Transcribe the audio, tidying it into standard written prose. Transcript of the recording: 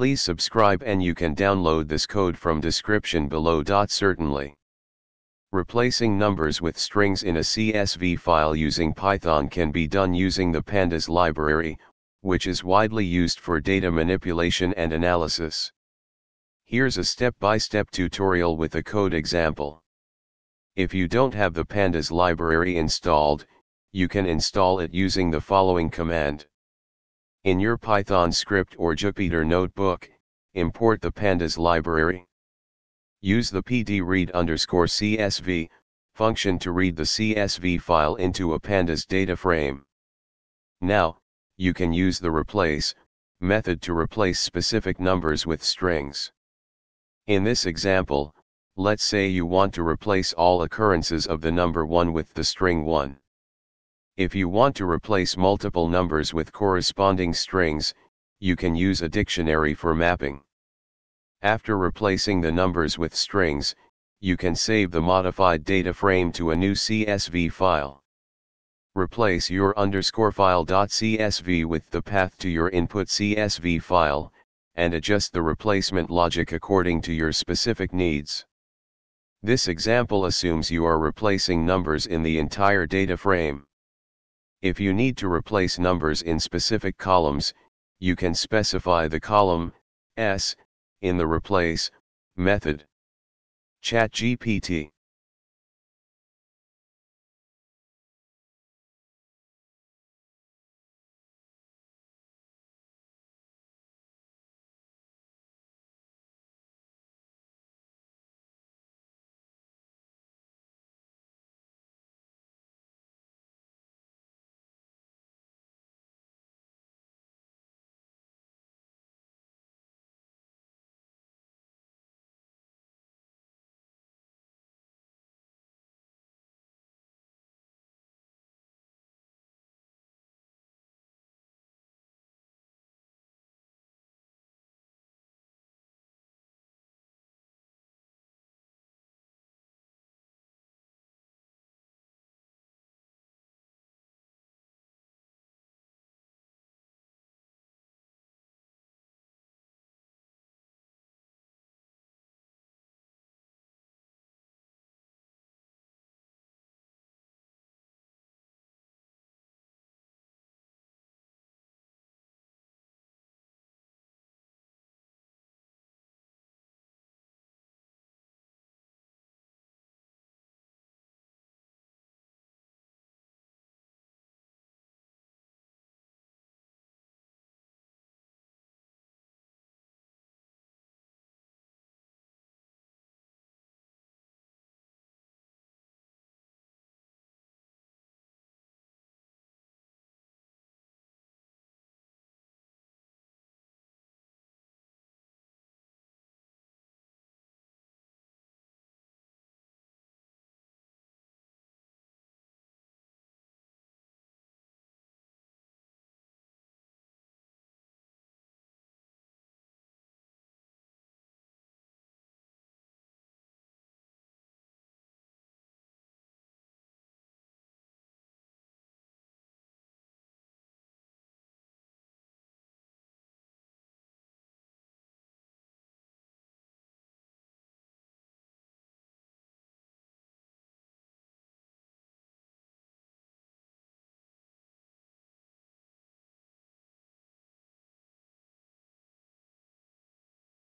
Please subscribe and you can download this code from description below. Certainly. Replacing numbers with strings in a CSV file using Python can be done using the pandas library, which is widely used for data manipulation and analysis. Here's a step-by-step tutorial with a code example. If you don't have the pandas library installed, you can install it using the following command. In your Python script or Jupyter notebook, import the pandas library. Use the pd.read_csv function to read the CSV file into a pandas data frame. Now, you can use the replace method to replace specific numbers with strings. In this example, let's say you want to replace all occurrences of the number 1 with the string 1. If you want to replace multiple numbers with corresponding strings, you can use a dictionary for mapping. After replacing the numbers with strings, you can save the modified data frame to a new CSV file. Replace your _file.csv with the path to your input CSV file, and adjust the replacement logic according to your specific needs. This example assumes you are replacing numbers in the entire data frame. If you need to replace numbers in specific columns, you can specify the column S in the replace method. ChatGPT